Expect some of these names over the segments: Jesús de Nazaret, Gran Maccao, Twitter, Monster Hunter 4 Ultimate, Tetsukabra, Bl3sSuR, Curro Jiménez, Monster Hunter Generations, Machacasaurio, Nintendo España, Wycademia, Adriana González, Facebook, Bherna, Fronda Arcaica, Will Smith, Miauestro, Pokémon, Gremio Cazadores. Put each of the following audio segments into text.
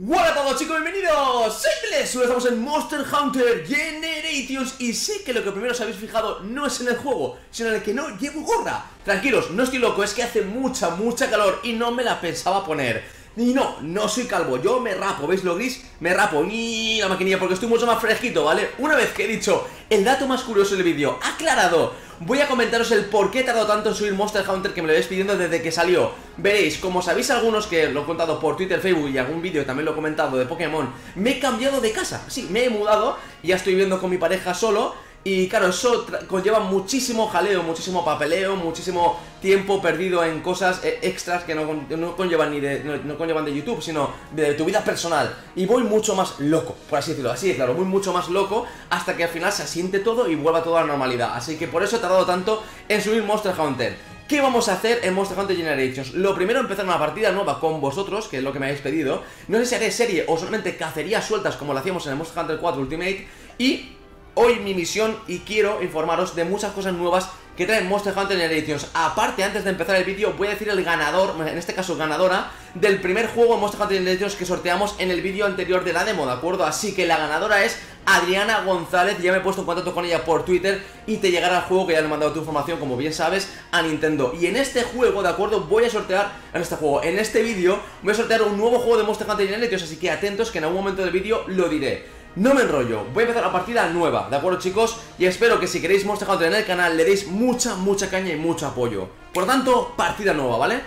¡Hola a todos, chicos! ¡Bienvenidos! ¡Soy Bl3sSuR! Estamos en Monster Hunter Generations y sé que lo que primero os habéis fijado no es en el juego, sino en el que no llevo gorra. Tranquilos, no estoy loco, es que hace mucha calor y no me la pensaba poner. Y no soy calvo, yo me rapo, ¿veis lo gris? Me rapo, ni la maquinilla, porque estoy mucho más fresquito, ¿vale? Una vez que he dicho el dato más curioso del vídeo aclarado, voy a comentaros el por qué he tardado tanto en subir Monster Hunter, que me lo habéis pidiendo desde que salió. Veréis, como sabéis algunos que lo he contado por Twitter, Facebook y algún vídeo también lo he comentado de Pokémon, me he cambiado de casa. Sí, me he mudado, ya estoy viviendo con mi pareja solo. Y claro, eso conlleva muchísimo jaleo, muchísimo papeleo, muchísimo tiempo perdido en cosas extras que no conllevan de YouTube, sino de tu vida personal. Y voy mucho más loco, por así decirlo, así es, claro, voy mucho más loco hasta que al final se asiente todo y vuelva toda la normalidad. Así que por eso he tardado tanto en subir Monster Hunter. ¿Qué vamos a hacer en Monster Hunter Generations? Lo primero, empezar una partida nueva con vosotros, que es lo que me habéis pedido. No sé si haré serie o solamente cacerías sueltas como lo hacíamos en el Monster Hunter 4 Ultimate. Y hoy mi misión, y quiero informaros de muchas cosas nuevas que traen Monster Hunter Generations. Aparte, antes de empezar el vídeo, voy a decir el ganador, en este caso ganadora, del primer juego de Monster Hunter Generations que sorteamos en el vídeo anterior de la demo, ¿de acuerdo? Así que la ganadora es Adriana González, ya me he puesto en contacto con ella por Twitter y te llegará el juego, que ya le he mandado tu información, como bien sabes, a Nintendo. Y en este juego, ¿de acuerdo? Voy a sortear, en este vídeo, voy a sortear un nuevo juego de Monster Hunter Generations, así que atentos que en algún momento del vídeo lo diré. No me enrollo, voy a empezar la partida nueva, ¿de acuerdo, chicos? Y espero que si queréis Monster Hunter en el canal le deis mucha caña y mucho apoyo. Por lo tanto, partida nueva, ¿vale?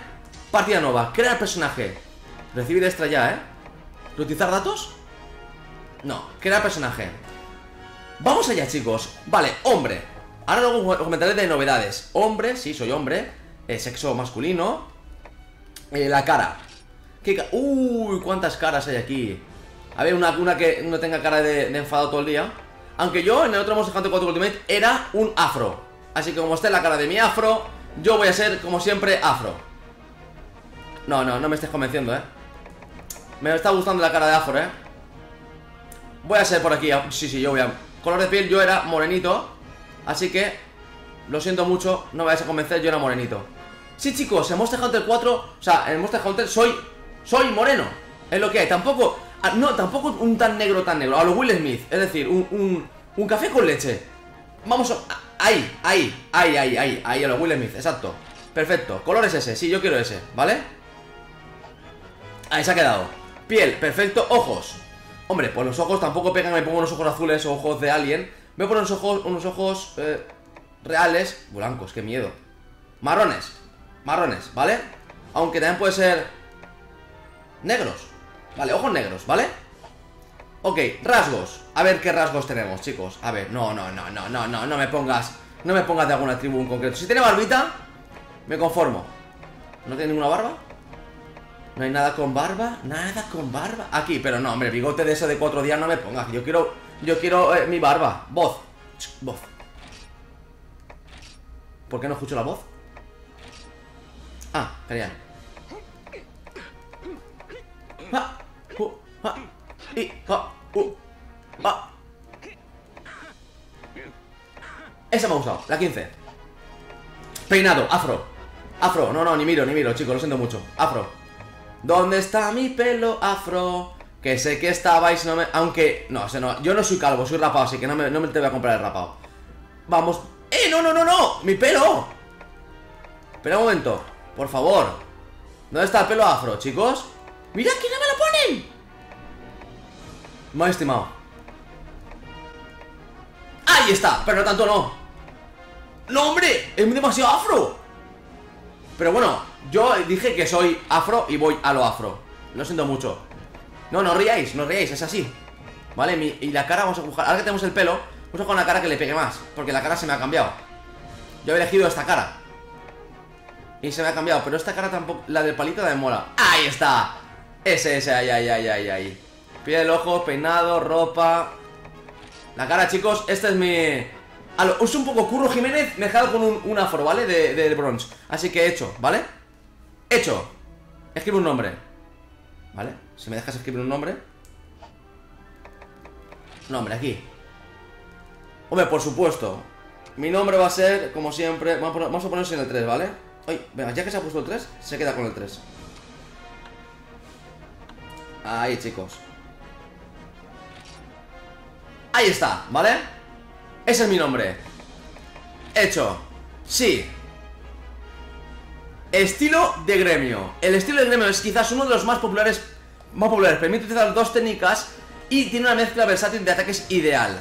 Partida nueva, crear personaje. Recibir extra ya, ¿eh? ¿Reutilizar datos? No, crear personaje. Vamos allá, chicos. Vale, hombre. Ahora luego os comentaré de novedades. Hombre, sí, soy hombre. Sexo masculino. La cara. Uy, cuántas caras hay aquí. A ver, una que no tenga cara de enfadado todo el día. Aunque yo en el otro Monster Hunter 4 Ultimate era un afro. Así que como esté la cara de mi afro, yo voy a ser, como siempre, afro. No me estés convenciendo, Me está gustando la cara de afro, Voy a ser por aquí, sí, yo voy a... Color de piel, yo era morenito. Así que, lo siento mucho, no me vais a convencer, yo era morenito. Sí, chicos, en Monster Hunter 4, en Monster Hunter soy moreno. Es lo que hay, tampoco... No, tampoco un tan negro, a lo Will Smith, es decir, un café con leche. Vamos a... Ahí, a lo Will Smith, exacto. Perfecto, color es ese, sí, yo quiero ese, ¿vale? Ahí se ha quedado. Piel, perfecto, ojos. Hombre, pues los ojos tampoco pegan, me pongo unos ojos azules o ojos de alien. Me pongo unos ojos reales, blancos, qué miedo. Marrones, ¿vale? Aunque también puede ser negros. Vale, ojos negros, ¿vale? Ok, rasgos. A ver qué rasgos tenemos, chicos. A ver, no me pongas. No me pongas de alguna tribu en concreto. Si tiene barbita, me conformo. ¿No tiene ninguna barba? No hay nada con barba, Aquí, pero no, hombre, bigote de eso de 4 días no me pongas. Yo quiero mi barba. Voz. ¿Por qué no escucho la voz? Ah, genial. Esa me ha gustado, la 15. Peinado, afro. Afro, ni miro, chicos, lo siento mucho. Afro. ¿Dónde está mi pelo afro? Que sé que estabais, no me... Aunque, yo no soy calvo, soy rapado, así que no me te voy a comprar el rapado. Vamos. ¡No! ¡Mi pelo! Espera un momento, por favor. ¿Dónde está el pelo afro, chicos? ¡Mira que no me lo ponen! Mal estimado. ¡Ahí está! Pero no tanto, no. ¡No, hombre! ¡Es demasiado afro! Pero bueno, yo dije que soy afro y voy a lo afro. Lo siento mucho. No os riáis, es así. Vale, y la cara vamos a buscar. Ahora que tenemos el pelo, vamos a buscar una cara que le pegue más. Porque la cara se me ha cambiado. Yo había elegido esta cara y se me ha cambiado, pero esta cara tampoco. La del palito de mola. ¡Ahí está! Ese, ahí. Piel, ojos, peinado, ropa. La cara, chicos, esta es mi... Es un poco Curro Jiménez mezclado con un afro, ¿vale? De bronze. Así que hecho, ¿vale? Hecho. Escribe un nombre, ¿vale? Si me dejas escribir un nombre. Nombre, aquí. Hombre, por supuesto. Mi nombre va a ser, como siempre... Vamos a ponerse en el 3, ¿vale? Ay, venga, ya que se ha puesto el 3, se queda con el 3. Ahí, chicos. Ahí está, ¿vale? Ese es mi nombre. Hecho. Sí. Estilo de gremio. El estilo de gremio es quizás uno de los más populares. Permite utilizar dos técnicas y tiene una mezcla versátil de ataques ideal.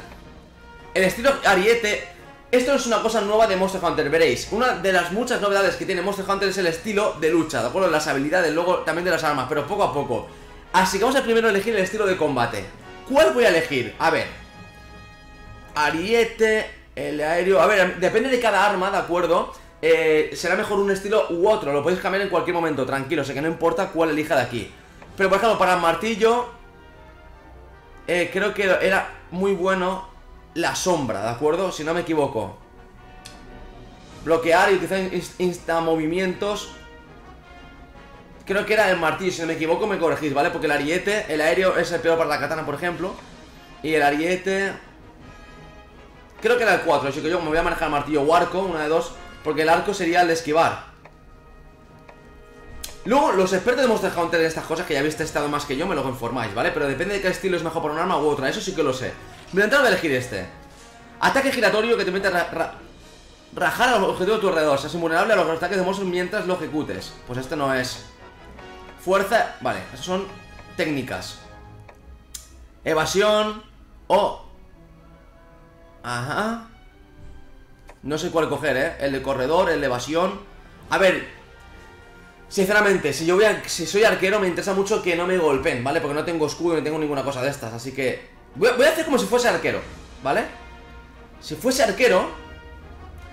El estilo ariete. Esto es una cosa nueva de Monster Hunter, veréis. Una de las muchas novedades que tiene Monster Hunter es el estilo de lucha, ¿de acuerdo? Las habilidades, luego también de las armas, pero poco a poco. Así que vamos a primero elegir el estilo de combate. ¿Cuál voy a elegir? A ver. Ariete, el aéreo... A ver, depende de cada arma, ¿de acuerdo? Será mejor un estilo u otro, lo podéis cambiar en cualquier momento, tranquilo. O sea que no importa cuál elija de aquí. Pero por ejemplo, para el martillo... creo que era muy bueno... La sombra, ¿de acuerdo? Si no me equivoco. Bloquear y utilizar insta-movimientos. Creo que era el martillo, si no me equivoco me corregís, ¿vale? Porque el ariete, el aéreo es el peor para la katana, por ejemplo. Y el ariete... Creo que era el 4, así que yo me voy a manejar martillo o arco, una de dos. Porque el arco sería el de esquivar. Luego, los expertos de Monster Hunter en estas cosas, que ya habéis testado más que yo, me lo informáis, ¿vale? Pero depende de qué estilo es mejor para un arma u otra, eso sí que lo sé. Voy a elegir este. Ataque giratorio que te permite rajar a los objetivos de tu alrededor. Seas invulnerable a los ataques de monstruos mientras lo ejecutes. Pues este no es. Fuerza, vale, esas son técnicas. Evasión o... Ajá. No sé cuál coger, ¿eh? El de corredor, el de evasión. A ver, sinceramente, si soy arquero me interesa mucho que no me golpeen, ¿vale? Porque no tengo escudo ni tengo ninguna cosa de estas, así que... Voy a hacer como si fuese arquero, ¿vale? Si fuese arquero,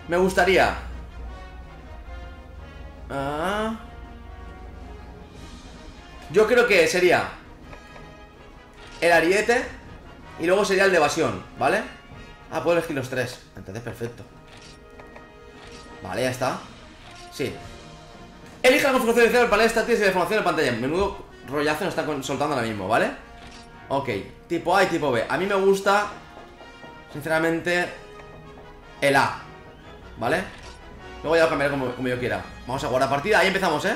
me gustaría... Yo creo que sería el ariete y luego sería el de evasión, ¿vale? Ah, puedo elegir los tres, entonces perfecto. Vale, ya está. Sí. Elija la configuración inicial del panel de estadísticas y de formación de pantalla. Menudo rollazo nos están soltando ahora mismo, ¿vale? Ok, tipo A y tipo B. A mí me gusta, sinceramente, el A, ¿vale? Luego ya lo cambiaré como yo quiera. Vamos a guardar partida, ahí empezamos, ¿eh?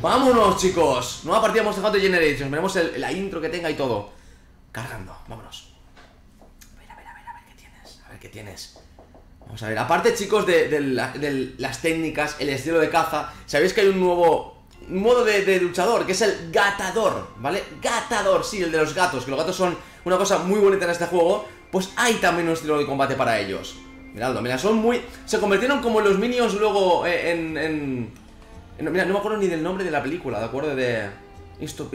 ¡Vámonos, chicos! Nueva partida de Monster Hunter Generations. Veremos la intro que tenga y todo. Cargando, vámonos. A ver qué tienes. A ver qué tienes. Vamos a ver, aparte, chicos, de las técnicas, el estilo de caza. ¿Sabéis que hay un nuevo... modo de luchador, que es el gatador, ¿vale? Gatador, sí, el de los gatos, que los gatos son una cosa muy bonita en este juego. Pues hay también un estilo de combate para ellos. Miradlo, mira, son muy... Se convirtieron como los minions luego en mira, no me acuerdo ni del nombre de la película, ¿de acuerdo? De... Esto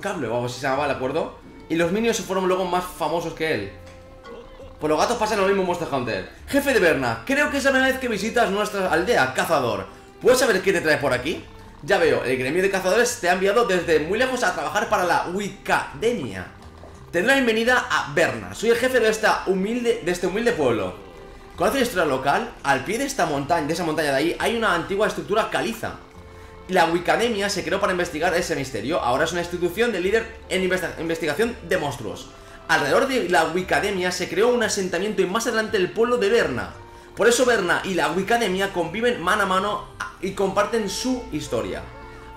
cable o algo así se llamaba, ¿de acuerdo? Y los minions se fueron luego más famosos que él. Pues los gatos pasan lo mismo en Monster Hunter. Jefe de Bherna, creo que es la primera vez que visitas nuestra aldea, cazador. ¿Puedes saber qué te traes por aquí? Ya veo, el gremio de cazadores te ha enviado desde muy lejos a trabajar para la Wycademia. Te doy la bienvenida a Bherna, soy el jefe de este humilde pueblo. ¿Conoces la historia local? Al pie de esa montaña de ahí hay una antigua estructura caliza. La Wycademia se creó para investigar ese misterio, ahora es una institución de líder en investigación de monstruos. Alrededor de la Wycademia se creó un asentamiento y más adelante el pueblo de Bherna. Por eso Bherna y la Wycademia conviven mano a mano y comparten su historia.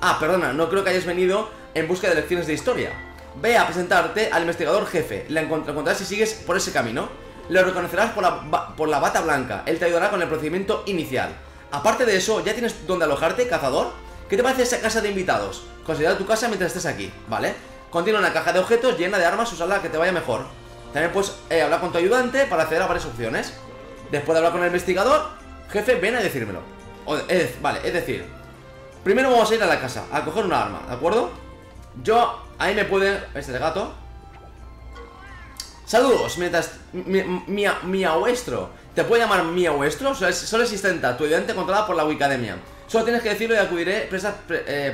Ah, perdona, no creo que hayas venido en busca de lecciones de historia. Ve a presentarte al investigador jefe, la encontrarás si sigues por ese camino. Lo reconocerás por la bata blanca, él te ayudará con el procedimiento inicial. Aparte de eso, ¿ya tienes dónde alojarte, cazador? ¿Qué te parece esa casa de invitados? Considera tu casa mientras estés aquí, ¿vale? Contiene una caja de objetos llena de armas, usa la que te vaya mejor. También puedes hablar con tu ayudante para acceder a varias opciones. Después de hablar con el investigador, jefe, ven a decírmelo. Vale, es decir, primero vamos a ir a la casa, a coger una arma, ¿de acuerdo? Yo, ahí me pueden... Este de gato. Saludos, mientras... Miauestro. ¿Te puede llamar Miauestro? Solo existenta, tu ayudante controlada por la Wycademia. Solo tienes que decirlo y acudiré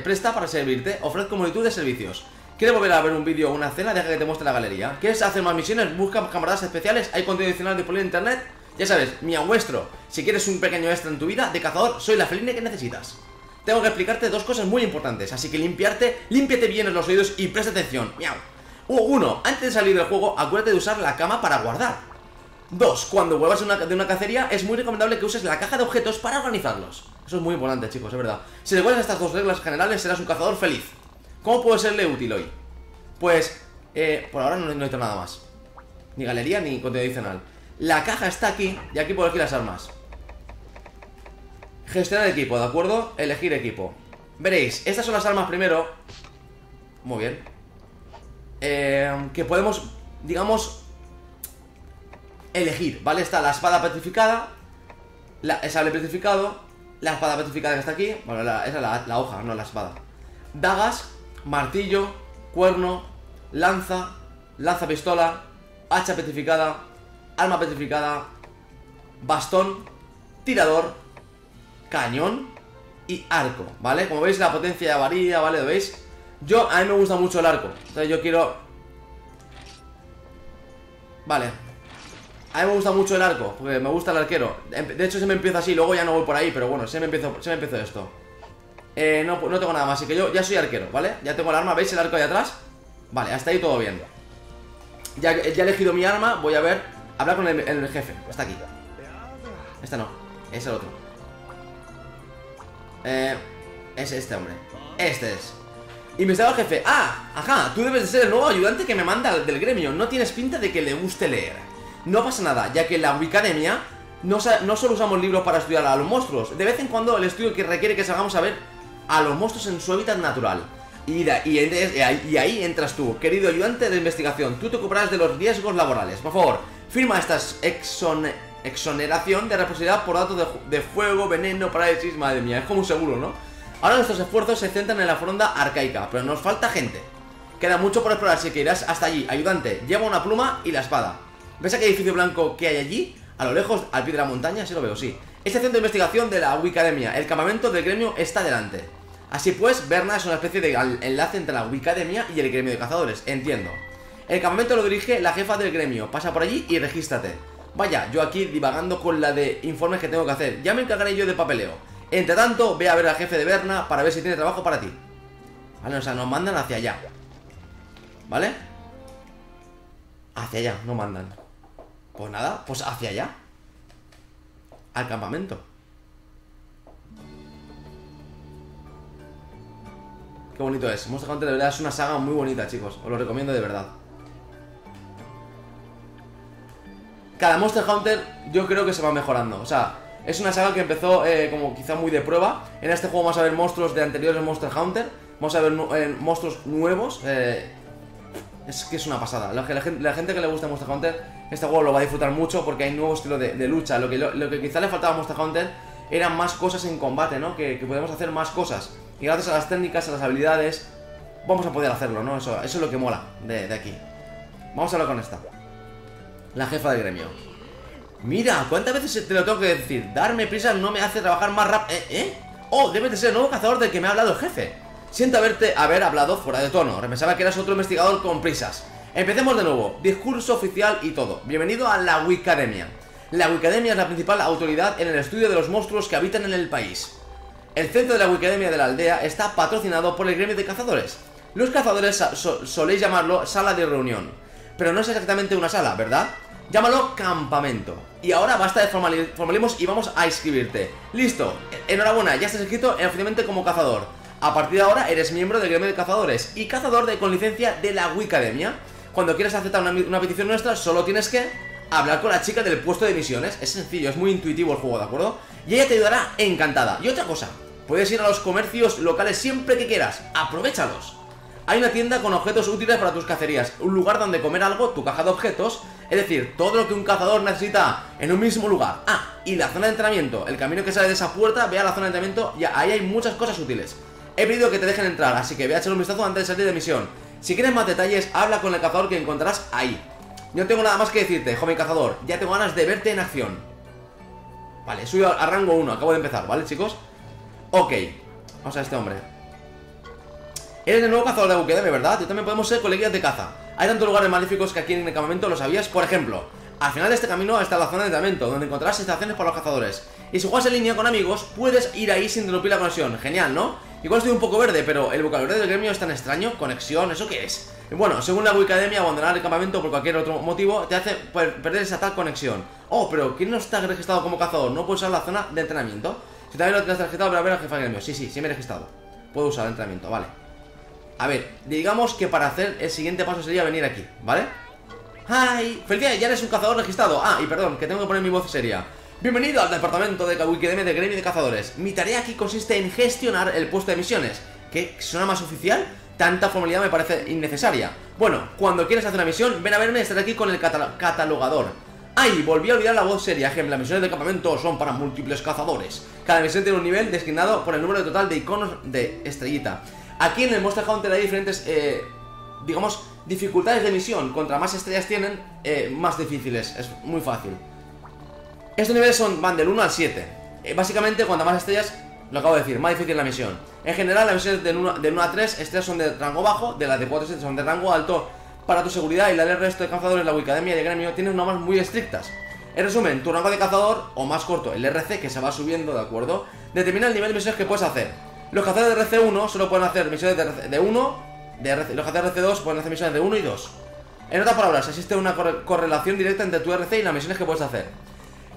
presta para servirte. Ofrezco multitud de servicios. ¿Quieres volver a ver un vídeo o una cena? Deja que te muestre la galería. ¿Quieres hacer más misiones? Busca camaradas especiales. Hay contenido adicional disponible en internet. Ya sabes, Miauestro, si quieres un pequeño extra en tu vida de cazador, soy la felina que necesitas. Tengo que explicarte dos cosas muy importantes, así que límpiate bien los oídos y presta atención. Miau. 1. Antes de salir del juego, acuérdate de usar la cama para guardar. 2. Cuando vuelvas de una cacería, es muy recomendable que uses la caja de objetos para organizarlos. Eso es muy importante, chicos, es verdad. Si recuerdas estas dos reglas generales, serás un cazador feliz. ¿Cómo puedo serle útil hoy? Pues, por ahora no necesito nada más. Ni galería ni contenido adicional. La caja está aquí y aquí puedo elegir las armas. Gestionar equipo, ¿de acuerdo? Elegir equipo. Veréis, estas son las armas primero. Muy bien. Que podemos, digamos, elegir, ¿vale? Está la espada petrificada, el sable petrificado, la espada petrificada que está aquí. Bueno, esa es la hoja, no la espada. Dagas, martillo, cuerno, lanza, lanza pistola, hacha petrificada, arma petrificada, bastón, tirador, cañón y arco, ¿vale? Como veis, la potencia ya varía, ¿vale? ¿Lo veis? Yo, a mí me gusta mucho el arco. Entonces yo quiero... Vale. A mí me gusta mucho el arco, porque me gusta el arquero. De hecho, se me empieza así, luego ya no voy por ahí. Pero bueno, se me empezó esto. No tengo nada más, así que yo ya soy arquero, ¿vale? Ya tengo el arma, ¿veis el arco ahí atrás? Vale, hasta ahí todo bien. Ya he elegido mi arma, voy a ver. Hablar con el jefe, está aquí. Esta no, es el otro. Es este hombre. Este es. Investigador jefe, ah, ajá, tú debes de ser el nuevo ayudante que me manda del gremio. No tienes pinta de que le guste leer. No pasa nada, ya que en la Wycademia no solo usamos libros para estudiar a los monstruos. De vez en cuando el estudio que requiere que salgamos a ver a los monstruos en su hábitat natural. Y ahí entras tú, querido ayudante de investigación. Tú te ocuparás de los riesgos laborales. Por favor, firma esta exoneración de responsabilidad por datos de fuego, veneno, parálisis. Madre mía, es como un seguro, ¿no? Ahora nuestros esfuerzos se centran en la Fronda Arcaica, pero nos falta gente. Queda mucho por explorar, así que irás hasta allí. Ayudante, lleva una pluma y la espada. ¿Ves aquel edificio blanco que hay allí? A lo lejos, al pie de la montaña, sí lo veo, sí. Este centro de investigación de la Wycademia. El campamento del gremio está delante. Así pues, Bherna es una especie de enlace entre la Wycademia y el gremio de cazadores, entiendo. El campamento lo dirige la jefa del gremio. Pasa por allí y regístrate. Vaya, yo aquí divagando con la de informes que tengo que hacer. Ya me encargaré yo de papeleo. Entre tanto, ve a ver al jefe de Bherna para ver si tiene trabajo para ti. Vale, o sea, nos mandan hacia allá. ¿Vale? Hacia allá, no mandan. Pues nada, pues hacia allá. Al campamento. Qué bonito es. Monster Hunter de verdad es una saga muy bonita, chicos. Os lo recomiendo de verdad. Cada Monster Hunter yo creo que se va mejorando. O sea... Es una saga que empezó como quizá muy de prueba. En este juego vamos a ver monstruos de anteriores Monster Hunter. Vamos a ver monstruos nuevos. Es que es una pasada. La gente que le gusta Monster Hunter, este juego lo va a disfrutar mucho porque hay nuevo estilo de lucha. Lo que quizá le faltaba a Monster Hunter eran más cosas en combate, ¿no? Que podemos hacer más cosas. Y gracias a las técnicas, a las habilidades, vamos a poder hacerlo, ¿no? Eso es lo que mola de aquí. Vamos a hablar con esta. La jefa del gremio. Mira, ¿cuántas veces te lo tengo que decir? Darme prisa no me hace trabajar más rápido. Oh, debes de ser el nuevo cazador del que me ha hablado el jefe. Siento haber hablado fuera de tono. Pensaba que eras otro investigador con prisas. Empecemos de nuevo. Discurso oficial y todo. Bienvenido a la Wycademia. La Wycademia es la principal autoridad en el estudio de los monstruos que habitan en el país. El centro de la Wycademia de la aldea está patrocinado por el gremio de cazadores. Los cazadores soléis llamarlo sala de reunión. Pero no es exactamente una sala, ¿verdad? Llámalo campamento. Y ahora basta de formalismos y vamos a inscribirte. Listo, enhorabuena, ya estás inscrito oficialmente como cazador. A partir de ahora eres miembro del gremio de cazadores y cazador con licencia de la Wycademia. Cuando quieras aceptar una petición nuestra, solo tienes que hablar con la chica del puesto de misiones. Es sencillo, es muy intuitivo el juego, ¿de acuerdo? Y ella te ayudará encantada. Y otra cosa, puedes ir a los comercios locales siempre que quieras, aprovéchalos. Hay una tienda con objetos útiles para tus cacerías, un lugar donde comer algo, tu caja de objetos, es decir, todo lo que un cazador necesita en un mismo lugar. Ah, y la zona de entrenamiento, el camino que sale de esa puerta, ve a la zona de entrenamiento y ahí hay muchas cosas útiles. He pedido que te dejen entrar, así que ve a echar un vistazo antes de salir de misión. Si quieres más detalles, habla con el cazador que encontrarás ahí. No tengo nada más que decirte, joven cazador, ya tengo ganas de verte en acción. Vale, subo a rango 1, acabo de empezar, ¿vale, chicos? Ok, vamos a este hombre. Eres el nuevo cazador de Wycademia, ¿verdad? Y también podemos ser colegas de caza. Hay tantos lugares magníficos que aquí en el campamento lo sabías. Por ejemplo, al final de este camino está la zona de entrenamiento, donde encontrarás instalaciones para los cazadores. Y si juegas en línea con amigos, puedes ir ahí sin interrumpir la conexión. Genial, ¿no? Igual estoy un poco verde, pero el vocabulario del gremio es tan extraño. Conexión, ¿eso qué es? Bueno, según la Wycademia, abandonar el campamento por cualquier otro motivo te hace perder esa tal conexión. Oh, pero ¿quién no está registrado como cazador? ¿No puedes usar la zona de entrenamiento? Si también lo tienes registrado, pero a ver al jefe del gremio. Sí, sí, sí me he registrado. Puedo usar el entrenamiento, vale. A ver, digamos que para hacer el siguiente paso sería venir aquí, ¿vale? ¡Ay! ¡Felicidades! Ya eres un cazador registrado. Ah, y perdón, que tengo que poner mi voz seria. Bienvenido al departamento de Wycademia de Gremio de Cazadores. Mi tarea aquí consiste en gestionar el puesto de misiones. ¿Qué? ¿Suena más oficial? Tanta formalidad me parece innecesaria. Bueno, cuando quieras hacer una misión, ven a verme y estaré aquí con el catalogador. ¡Ay! Volví a olvidar la voz seria. Ejemplo, las misiones de campamento son para múltiples cazadores. Cada misión tiene un nivel designado por el número total de iconos de estrellita. Aquí en el Monster Hunter hay diferentes, digamos, dificultades de misión. Contra más estrellas tienen, más difíciles. Es muy fácil. Estos niveles van del 1 al 7. Básicamente, cuanto más estrellas, lo acabo de decir, más difícil la misión. En general, las misiones del 1 a 3 estrellas son de rango bajo, de las de 4 a 7 son de rango alto. Para tu seguridad y la del resto de cazadores, la Wycademia y el gremio tienen normas muy estrictas. En resumen, tu rango de cazador, o más corto, el RC, que se va subiendo, ¿de acuerdo?, determina el nivel de misiones que puedes hacer. Los cazadores de RC1 solo pueden hacer misiones de 1, los cazadores de RC2 pueden hacer misiones de 1 y 2. En otras palabras, existe una correlación directa entre tu RC y las misiones que puedes hacer.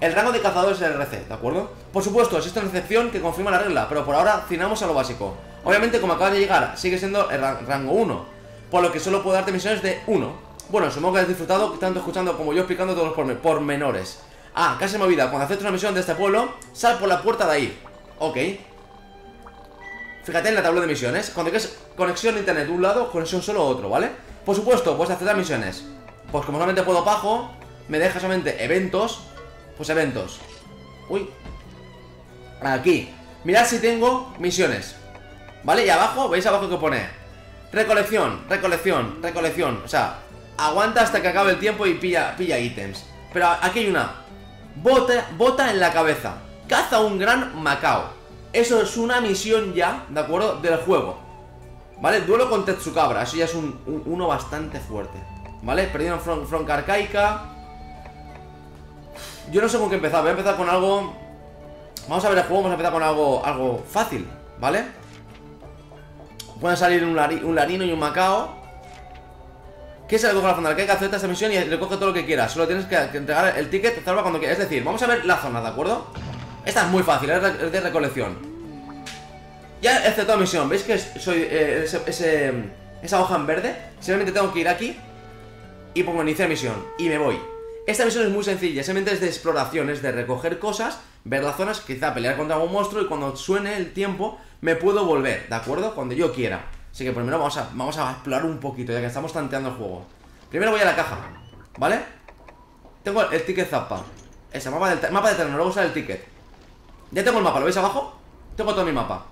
El rango de cazador es el RC, ¿de acuerdo? Por supuesto, existe una excepción que confirma la regla, pero por ahora cenamos a lo básico. Obviamente, como acabas de llegar, sigue siendo el rango 1, por lo que solo puedo darte misiones de 1. Bueno, supongo que has disfrutado tanto escuchando como yo explicando todos los pormenores. Ah, casi me olvida, cuando aceptes una misión de este pueblo, sal por la puerta de ahí. Ok. Fíjate en la tabla de misiones, cuando quieres conexión internet de un lado, conexión solo otro, ¿vale? Por supuesto, puedes aceptar misiones. Pues como solamente puedo pago, me deja solamente eventos. Pues eventos. Uy. Aquí. Mirad si tengo misiones. ¿Vale? Y abajo, ¿veis abajo que pone? Recolección, recolección, recolección. O sea, aguanta hasta que acabe el tiempo y pilla ítems. Pero aquí hay una. Bota en la cabeza. Caza un gran Maccao. Eso es una misión ya, ¿de acuerdo? Del juego. ¿Vale? Duelo con Tetsukabra. Eso ya es uno bastante fuerte. ¿Vale? Perdieron Fronda Arcaica. Yo no sé con qué empezar, voy a empezar con algo. Vamos a ver el juego, vamos a empezar con algo fácil, ¿vale? Pueden salir un larino y un Maccao. ¿Qué es algo con la Fronda Arcaica? Acepta esta misión y recoge todo lo que quieras. Solo tienes que entregar el ticket, salva cuando quieras. Es decir, vamos a ver la zona, ¿de acuerdo? Esta es muy fácil, es de recolección. Ya he aceptado misión, ¿veis que soy esa hoja en verde? Simplemente tengo que ir aquí y pongo iniciar misión y me voy. Esta misión es muy sencilla, simplemente es de exploración, es de recoger cosas, ver las zonas, quizá pelear contra algún monstruo y cuando suene el tiempo me puedo volver, ¿de acuerdo? Cuando yo quiera. Así que primero vamos a explorar un poquito, ya que estamos tanteando el juego. Primero voy a la caja, ¿vale? Tengo el ticket Zappa. Ese mapa de terreno, luego usar el ticket. Ya tengo el mapa, ¿lo veis abajo? Tengo todo mi mapa.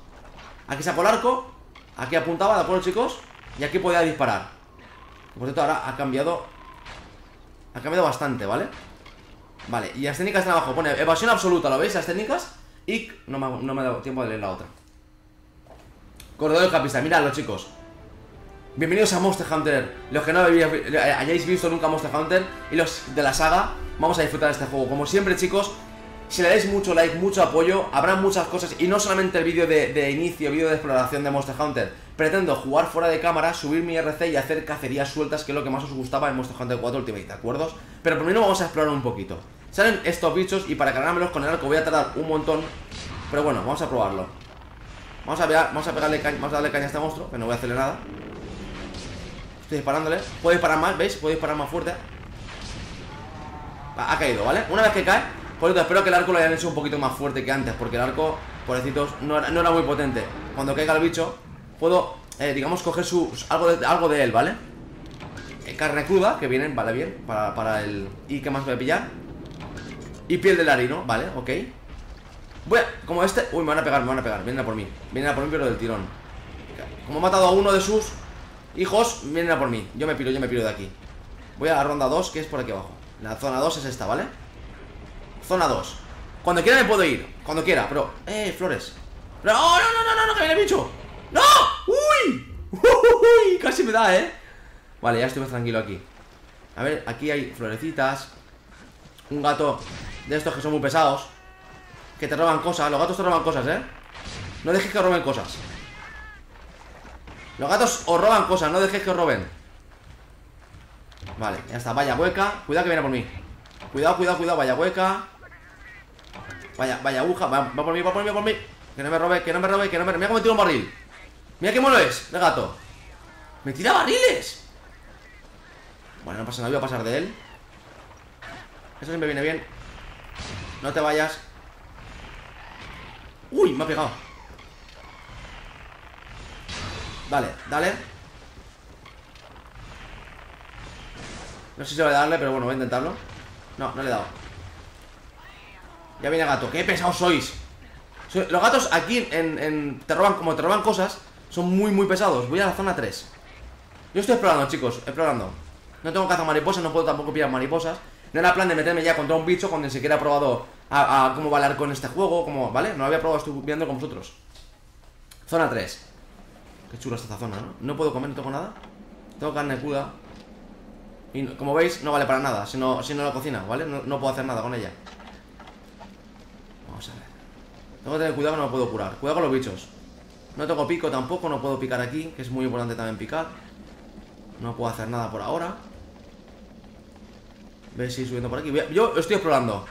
Aquí saco el arco, aquí apuntaba, ¿de acuerdo, chicos? Y aquí podía disparar. Por cierto, ahora ha cambiado bastante, ¿vale? Vale, y las técnicas están abajo. Pone evasión absoluta, ¿lo veis? Las técnicas. Y no me ha dado tiempo de leer la otra. Corredor del capista, miradlo, chicos. Bienvenidos a Monster Hunter. Los que no hayáis visto nunca Monster Hunter y los de la saga, vamos a disfrutar de este juego. Como siempre, chicos, si le dais mucho like, mucho apoyo, habrá muchas cosas. Y no solamente el vídeo de inicio, vídeo de exploración de Monster Hunter. Pretendo jugar fuera de cámara, subir mi RC y hacer cacerías sueltas, que es lo que más os gustaba en Monster Hunter 4 Ultimate, ¿de acuerdo? Pero primero vamos a explorar un poquito. Salen estos bichos y para cargármelos con el arco voy a tardar un montón. Pero bueno, vamos a probarlo. Vamos a darle caña a este monstruo, que no voy a hacerle nada. Estoy disparándole. Puedo disparar más, ¿veis? Puedo disparar más fuerte. Ha caído, ¿vale? Una vez que cae... Por eso espero que el arco lo hayan hecho un poquito más fuerte que antes, porque el arco, pobrecitos, no era muy potente. Cuando caiga el bicho, puedo, digamos, coger algo de él, ¿vale? Carne cruda, que viene, vale bien, para el... ¿Y qué más voy a pillar? Y piel de larino, ¿vale? Ok. Voy a... Como este... Uy, me van a pegar, vienen a por mí, pero del tirón. Como he matado a uno de sus hijos, vienen a por mí. Yo me piro de aquí. Voy a la ronda 2, que es por aquí abajo. La zona 2 es esta, ¿vale? Zona 2. Cuando quiera me puedo ir. Cuando quiera, pero... flores. Pero... ¡Oh, no! ¡Que viene el bicho! ¡No! ¡Uy! ¡Uy! Casi me da, ¿eh? Vale, ya estoy más tranquilo aquí. A ver, aquí hay florecitas. Un gato de estos que son muy pesados, que te roban cosas. Los gatos te roban cosas, ¿eh? No dejéis que os roben cosas. Los gatos os roban cosas, no dejéis que os roben. Vale, ya está. Vaya hueca. Cuidado que viene por mí. Cuidado. Vaya hueca. Vaya aguja, va por mí. Que no me robe, mira cómo tiro un barril. Mira qué mono es, el gato. ¡Me tira barriles! Bueno, no pasa nada, voy a pasar de él. Eso siempre viene bien. No te vayas. ¡Uy! Me ha pegado. Vale, dale. No sé si voy a darle, pero bueno, voy a intentarlo. No, no le he dado. Ya viene gato. ¡Qué pesados sois! Los gatos aquí te roban, como te roban cosas, son muy, muy pesados. Voy a la zona 3. Yo estoy explorando, chicos, explorando. No tengo caza mariposas, no puedo tampoco pillar mariposas. No era plan de meterme ya contra un bicho cuando ni siquiera he probado a cómo bailar con este juego, como, ¿vale? No lo había probado, estoy viendo con vosotros. Zona 3. Qué chula esta zona, ¿no? No puedo comer, no tengo nada. Tengo carne cruda. Y como veis, no vale para nada si no la cocina, ¿vale? No puedo hacer nada con ella. Vamos a ver. Tengo que tener cuidado que no me puedo curar. Cuidado con los bichos. No tengo pico tampoco, no puedo picar aquí, que es muy importante también picar. No puedo hacer nada por ahora. Ve si subiendo por aquí. Yo estoy explorando.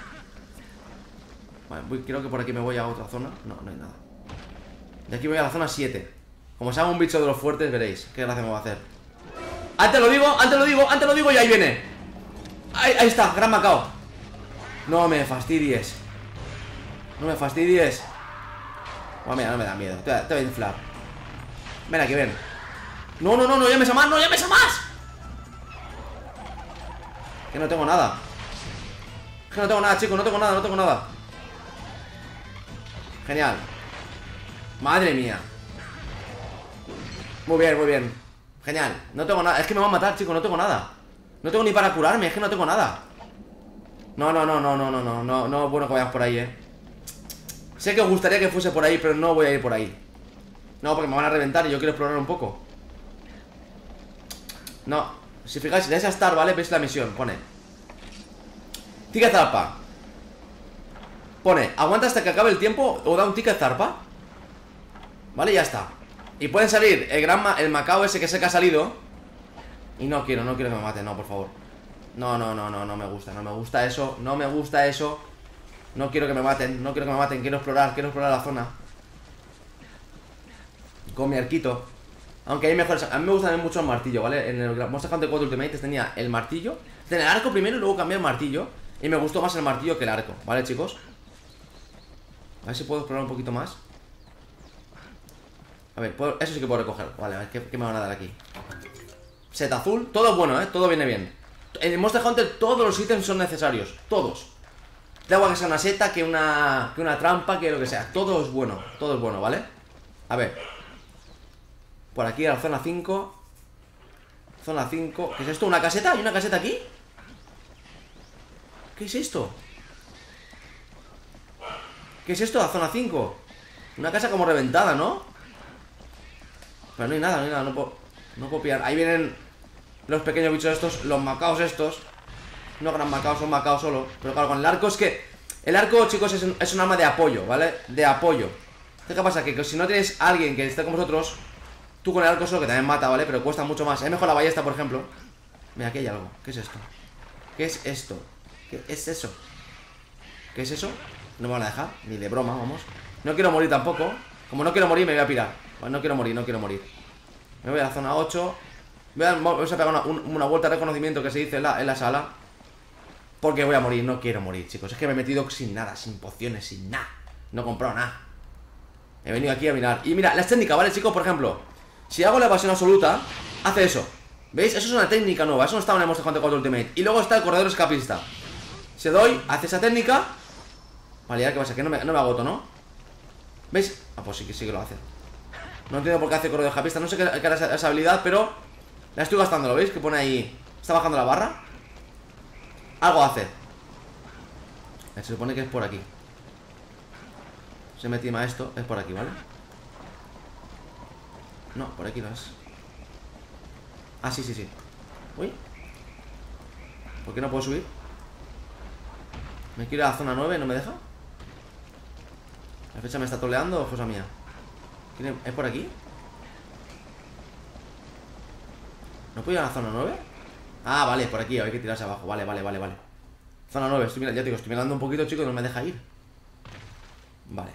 Vale, creo que por aquí me voy a otra zona. No, no hay nada. De aquí voy a la zona 7. Como sea un bicho de los fuertes, veréis qué gracia me va a hacer. Antes lo digo, antes lo digo, antes lo digo. Y ahí viene. Ahí está, Gran Maccao. No me fastidies. No me fastidies. Bueno, mira, no me da miedo. Te voy a inflar. Ven aquí, ven. No, no, no, no llames a más, no llames a más. Que no tengo nada. Es que no tengo nada, chicos, no tengo nada, no tengo nada. Genial. Madre mía. Muy bien, muy bien. Genial, no tengo nada, es que me van a matar, chicos, no tengo nada. No tengo ni para curarme, es que no tengo nada. No, no, no, no, no, no, no, no, no, bueno que vayas por ahí, Sé que os gustaría que fuese por ahí, pero no voy a ir por ahí. No, porque me van a reventar y yo quiero explorar un poco. No, si fijáis, si le dais a Star, ¿vale? Veis la misión, pone ticket zarpa. Pone, aguanta hasta que acabe el tiempo o da un ticket zarpa. Vale, ya está. Y pueden salir el Maccao ese que sé que ha salido. Y no quiero, no quiero que me mate, no, por favor. No, no, no, no, no me gusta, no me gusta eso. No me gusta eso. No quiero que me maten, no quiero que me maten. Quiero explorar la zona con mi arquito. Aunque hay mejores, a mí me gusta mucho el martillo, ¿vale? En el Monster Hunter 4 Ultimate tenía el martillo. Tenía el arco primero y luego cambié el martillo. Y me gustó más el martillo que el arco, ¿vale, chicos? A ver si puedo explorar un poquito más. A ver, eso sí que puedo recoger. Vale, a ver, ¿qué me van a dar aquí? Set azul, todo bueno, todo viene bien. En Monster Hunter todos los ítems son necesarios, todos. Da igual que sea una seta, que una trampa, que lo que sea. Todo es bueno, ¿vale? A ver. Por aquí a la zona 5. Zona 5, ¿qué es esto? ¿Una caseta? ¿Hay una caseta aquí? ¿Qué es esto? ¿Qué es esto? La zona 5. Una casa como reventada, ¿no? Pero no hay nada, no hay nada, no puedo pillar. Ahí vienen los pequeños bichos estos, los Maccaos estos. No Gran Maccao, son Maccao solo. Pero claro, con el arco es que... El arco, chicos, es un arma de apoyo, ¿vale? De apoyo. ¿Qué pasa? Que si no tienes a alguien que esté con vosotros, tú con el arco solo, que también mata, ¿vale? Pero cuesta mucho más. Es mejor la ballesta, por ejemplo. Mira, aquí hay algo. ¿Qué es esto? ¿Qué es esto? ¿Qué es eso? ¿Qué es eso? No me van a dejar, ni de broma, vamos. No quiero morir tampoco. Como no quiero morir, me voy a pirar. No quiero morir, no quiero morir. Me voy a la zona 8. Vamos a pegar una vuelta de reconocimiento que se dice en la sala. Porque voy a morir, no quiero morir, chicos. Es que me he metido sin nada, sin pociones, sin nada. No he comprado nada. He venido aquí a mirar. Y mira, las técnicas, ¿vale, chicos? Por ejemplo, si hago la evasión absoluta, hace eso. ¿Veis? Eso es una técnica nueva. Eso no estaba en el Monster Hunter 4 Ultimate. Y luego está el corredor escapista. Se doy, hace esa técnica. Vale, ya, ¿qué pasa? Que no me agoto, ¿no? ¿Veis? Ah, pues sí que lo hace. No entiendo por qué hace corredor escapista. No sé qué era esa habilidad, pero la estoy gastando, ¿lo veis? Que pone ahí. Está bajando la barra. Algo hace. Se supone que es por aquí. Se me tima esto. Es por aquí, ¿vale? No, por aquí no es. Ah, sí, sí, sí. Uy. ¿Por qué no puedo subir? Me quiero ir a la zona 9. ¿No me deja? ¿La fecha me está toleando o cosa mía? ¿Es por aquí? ¿No puedo ir a la zona 9? Ah, vale, por aquí, hay que tirarse abajo. Vale, vale, vale, vale. Zona 9, estoy mirando, ya te digo, estoy mirando un poquito, chicos, no me deja ir. Vale.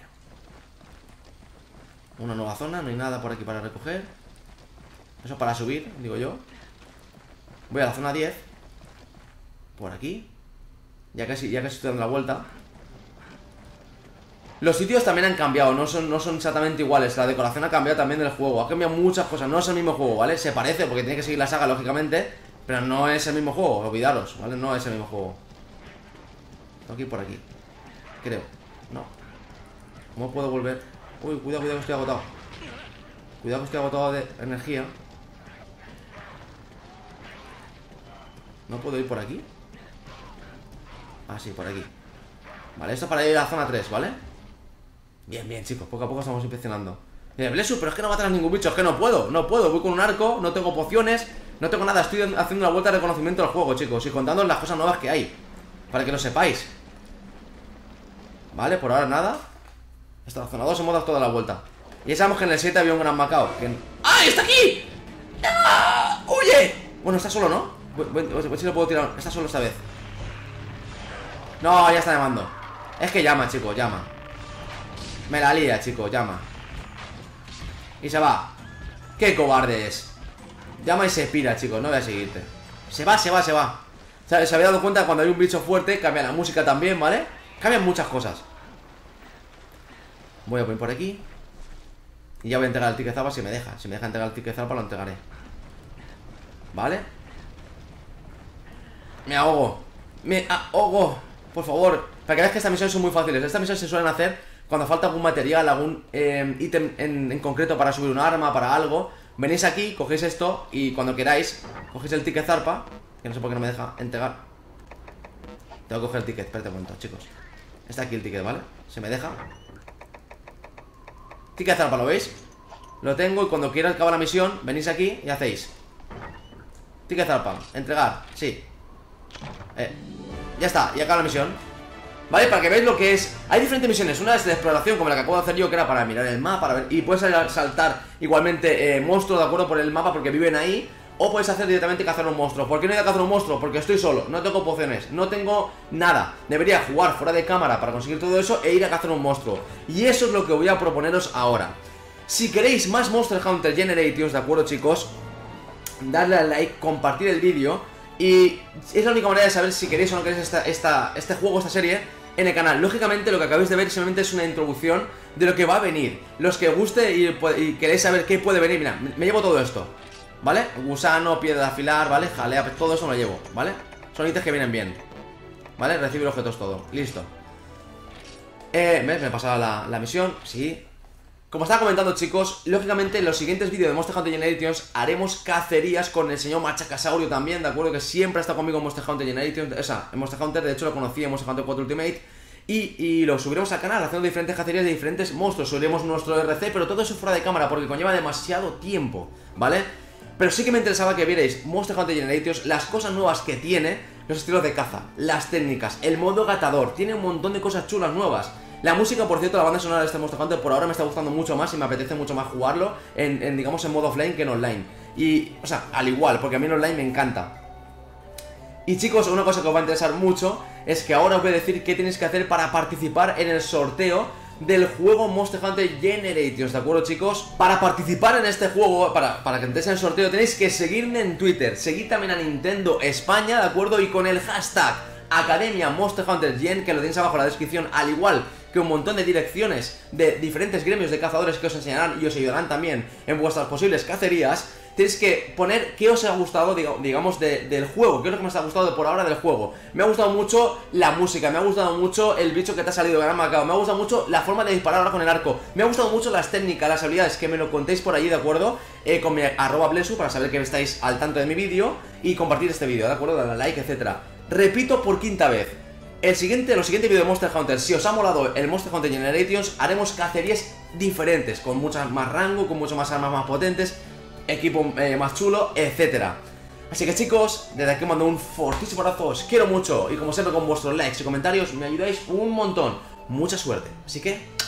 Una nueva zona, no hay nada por aquí para recoger. Eso para subir, digo yo. Voy a la zona 10. Por aquí. Ya casi estoy dando la vuelta. Los sitios también han cambiado, no son exactamente iguales. La decoración ha cambiado también del juego. Ha cambiado muchas cosas, no es el mismo juego, ¿vale? Se parece porque tiene que seguir la saga, lógicamente. Pero no es el mismo juego, olvidaros, ¿vale? No es el mismo juego. Tengo que ir por aquí, creo. No. ¿Cómo puedo volver? Uy, cuidado que estoy agotado. Cuidado que estoy agotado de energía. ¿No puedo ir por aquí? Ah, sí, por aquí. Vale, esto para ir a la zona 3, ¿vale? Bien, bien, chicos, poco a poco estamos impresionando. Blesu, pero es que no matas a ningún bicho, es que no puedo, voy con un arco, no tengo pociones, no tengo nada, estoy haciendo una vuelta de reconocimiento del juego, chicos, y contando las cosas nuevas que hay, para que lo sepáis. Vale, por ahora nada. Hasta la zona 2 hemos dado toda la vuelta. Y ya sabemos que en el 7 había un Gran Maccao que... ¡Ay, está aquí! ¡Ah! ¡Huye! Bueno, está solo, ¿no? Voy si lo puedo tirar, está solo esta vez. No, ya está llamando. Es que llama, chicos, llama. Me la lía, chicos, llama. Y se va. Qué cobarde es. Llama y se pira, chicos, no voy a seguirte. Se va. O sea, se había dado cuenta que cuando hay un bicho fuerte cambia la música también, ¿vale? Cambian muchas cosas. Voy a poner por aquí. Y ya voy a entregar el tiquezal si me deja. Si me deja entregar el tiquezal, lo entregaré. ¿Vale? Me ahogo. Por favor, para que veas que estas misiones son muy fáciles. Estas misiones se suelen hacer cuando falta algún material, algún ítem en concreto para subir un arma, para algo. Venís aquí, cogéis esto y cuando queráis cogéis el ticket zarpa. Que no sé por qué no me deja entregar. Tengo que coger el ticket, espérate un momento, chicos. Está aquí el ticket, ¿vale? Se me deja. Ticket zarpa, ¿lo veis? Lo tengo y cuando quiera acabar la misión venís aquí y hacéis ticket zarpa, entregar, sí. Ya está, y acaba la misión. Vale, para que veáis lo que es. Hay diferentes misiones, una es de exploración como la que acabo de hacer yo, que era para mirar el mapa, para ver. Y puedes saltar igualmente monstruos, de acuerdo, por el mapa porque viven ahí. O puedes hacer directamente cazar un monstruo. ¿Por qué no he de cazar un monstruo? Porque estoy solo, no tengo pociones, no tengo nada. Debería jugar fuera de cámara para conseguir todo eso e ir a cazar un monstruo. Y eso es lo que voy a proponeros ahora. Si queréis más Monster Hunter Generations, ¿de acuerdo, chicos? Darle al like, compartir el vídeo. Y es la única manera de saber si queréis o no queréis este juego, esta serie en el canal. Lógicamente lo que acabáis de ver simplemente es una introducción de lo que va a venir. Los que os guste y queréis saber qué puede venir, mira, me llevo todo esto, ¿vale? Gusano, piedra de afilar, ¿vale? Jalea, todo eso me lo llevo, ¿vale? Son ítems que vienen bien, ¿vale? Recibir objetos, todo, listo. ¿Ves? Me he pasado la misión, sí. Como estaba comentando, chicos, lógicamente en los siguientes vídeos de Monster Hunter Generations haremos cacerías con el señor Machacasaurio también, ¿de acuerdo? Que siempre ha estado conmigo en Monster Hunter Generations, o sea, en Monster Hunter, de hecho lo conocí en Monster Hunter 4 Ultimate. Y lo subiremos al canal haciendo diferentes cacerías de diferentes monstruos, subiremos nuestro RC, pero todo eso fuera de cámara porque conlleva demasiado tiempo, ¿vale? Pero sí que me interesaba que vierais Monster Hunter Generations, las cosas nuevas que tiene, los estilos de caza, las técnicas, el modo gatador, tiene un montón de cosas chulas nuevas. La música, por cierto, la banda sonora de este Monster Hunter por ahora me está gustando mucho más y me apetece mucho más jugarlo digamos, en modo offline que en online. Y, o sea, al igual, porque a mí en online me encanta. Y chicos, una cosa que os va a interesar mucho es que ahora os voy a decir qué tenéis que hacer para participar en el sorteo del juego Monster Hunter Generations, ¿de acuerdo, chicos? Para participar en este juego, para que entréis en el sorteo, tenéis que seguirme en Twitter, seguid también a Nintendo España, ¿de acuerdo? Y con el hashtag Academia Monster Hunter Gen, que lo tenéis abajo en la descripción, al igual que un montón de direcciones de diferentes gremios de cazadores que os enseñarán y os ayudarán también en vuestras posibles cacerías. Tenéis que poner qué os ha gustado, digamos, del juego, qué es lo que me ha gustado por ahora del juego. Me ha gustado mucho la música, me ha gustado mucho el bicho que te ha salido, Gran Maccao, me ha gustado mucho la forma de disparar ahora con el arco, me ha gustado mucho las técnicas, las habilidades, que me lo contéis por allí, ¿de acuerdo? Con mi @Bl3sSuR para saber que estáis al tanto de mi vídeo y compartir este vídeo, ¿de acuerdo? Darle like, etcétera. Repito por quinta vez. Los siguientes vídeos de Monster Hunter, si os ha molado el Monster Hunter Generations, haremos cacerías diferentes, con mucho más rango, con mucho más armas más potentes, equipo más chulo, etc. Así que chicos, desde aquí mando un fortísimo abrazo, os quiero mucho y como siempre con vuestros likes y comentarios me ayudáis un montón. Mucha suerte, así que